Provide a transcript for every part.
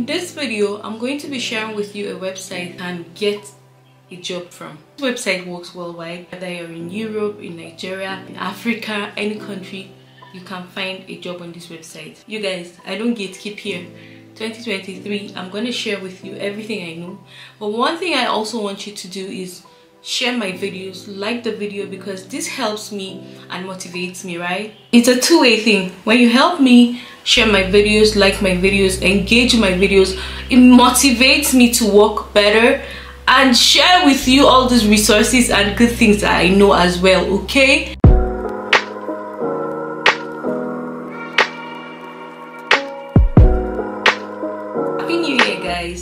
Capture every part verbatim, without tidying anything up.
In this video, I'm going to be sharing with you a website you can get a job from. This website works worldwide, whether you're in Europe, in Nigeria, in Africa, any country, you can find a job on this website. You guys, I don't gatekeep here. twenty twenty-three, I'm going to share with you everything I know. But one thing I also want you to do is share my videos, like the video, because this helps me and motivates me, right? It's a two-way thing. When you help me share my videos, like my videos, engage my videos, it motivates me to work better and share with you all these resources and good things that I know as well, okay?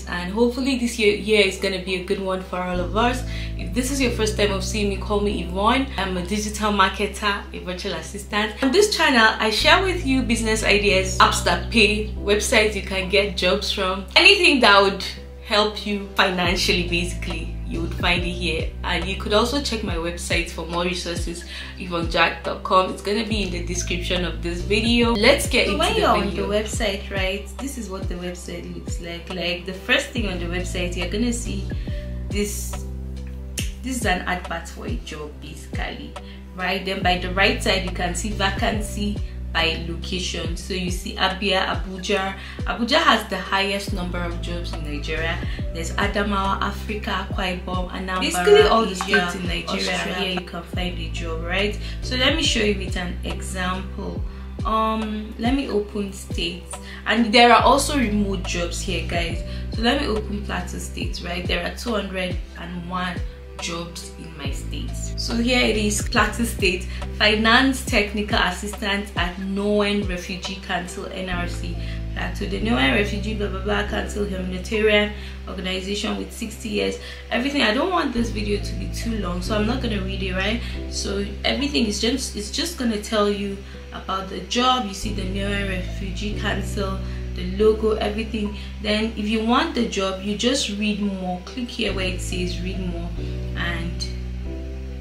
And hopefully this year, year is going to be a good one for all of us. If this is your first time of seeing me, call me Yvonne. I'm a digital marketer, a virtual assistant. On this channel, I share with you business ideas, apps that pay, websites you can get jobs from, anything that would help you financially, basically. You would find it here, and you could also check my website for more resources, yvonne jack dot com. It's gonna be in the description of this video. Let's get so into when the you're video. On the website, right, this is what the website looks like. Like the first thing on the website, you're gonna see this this is an advert for a job, basically, right? Then by the right side, you can see vacancy by location. So you see Abia, Abuja. Abuja has the highest number of jobs in Nigeria. There's Adamawa, Africa, Kwaibom, Anambra, basically all the states in Nigeria. Here you can find a job, right? So let me show you with an example. Um, let me open states, and there are also remote jobs here, guys. So let me open Plateau State, right? There are two hundred and one jobs in my states. So here it is, Plateau State, finance technical assistant at Norwegian Refugee Council, N R C. Plateau, the Norwegian Refugee blah blah blah Council, humanitarian organization with sixty years. Everything. I don't want this video to be too long, so I'm not gonna read it, right? So everything is just it's just gonna tell you about the job. You see the Norwegian Refugee Council, the logo, everything. Then if you want the job, you just read more. Click here where it says read more, and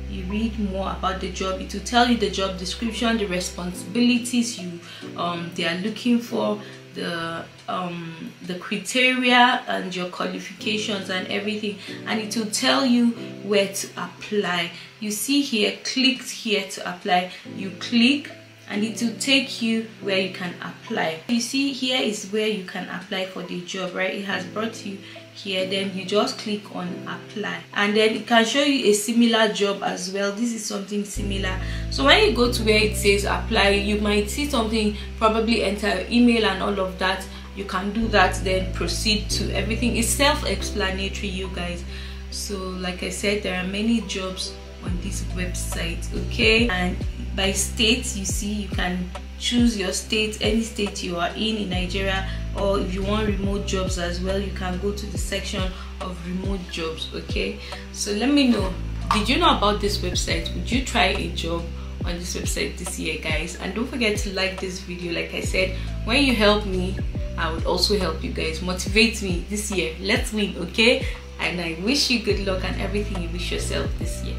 you read more about the job. It will tell you the job description, the responsibilities you um they are looking for, the um the criteria and your qualifications and everything, and it will tell you where to apply. You see here, clicked here to apply. You click and it will take you where you can apply. You see here is where you can apply for the job, right? It has brought you here, then you just click on apply, and then it can show you a similar job as well. This is something similar. So when you go to where it says apply, you might see something, probably enter email and all of that. You can do that, then proceed to everything. It's self-explanatory, you guys. So like I said, there are many jobs on this website, okay? And by state, you see you can choose your state, any state you are in in Nigeria, or if you want remote jobs as well, you can go to the section of remote jobs, okay? So let me know, did you know about this website? Would you try a job on this website this year, guys? And don't forget to like this video. Like I said, when you help me, I would also help you guys. Motivate me this year. Let's win, okay? And I wish you good luck and everything you wish yourself this year.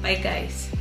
Bye, guys.